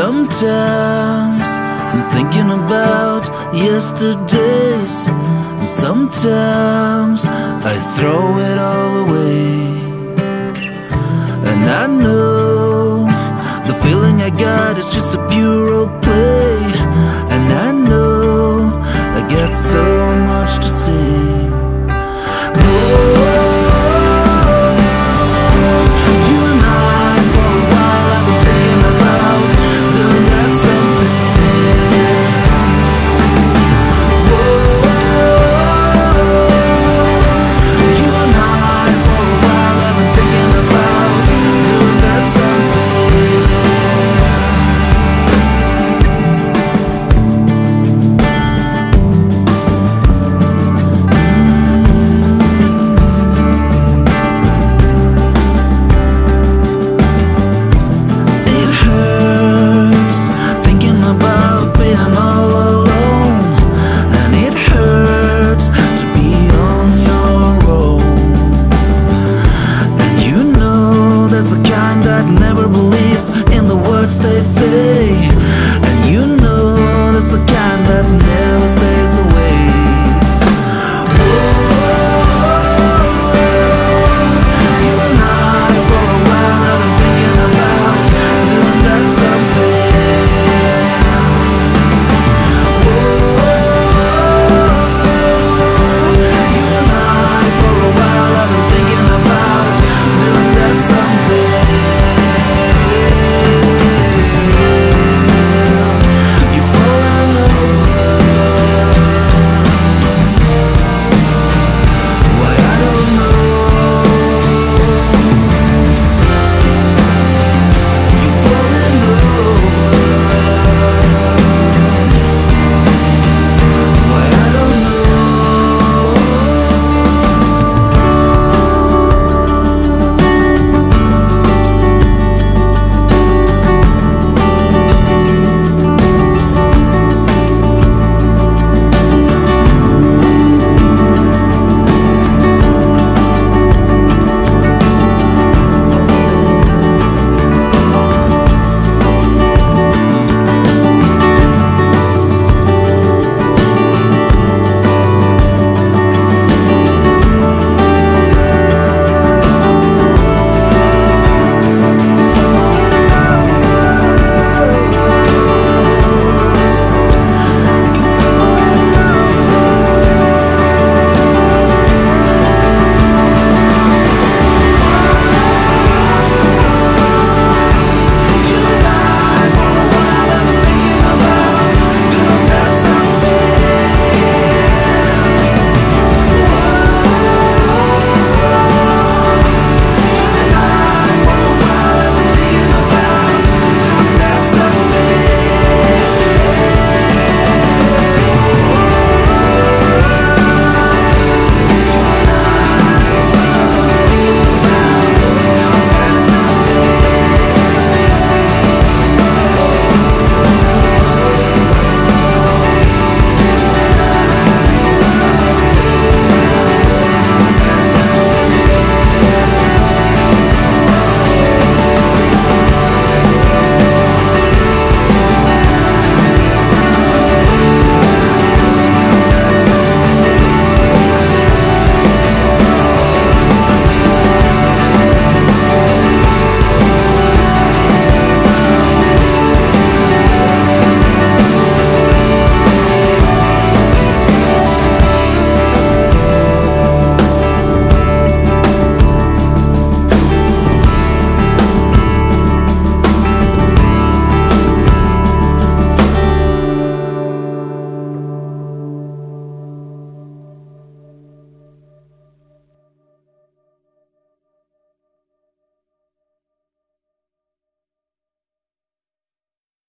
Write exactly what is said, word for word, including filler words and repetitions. Sometimes I'm thinking about yesterdays, and sometimes I throw it all away.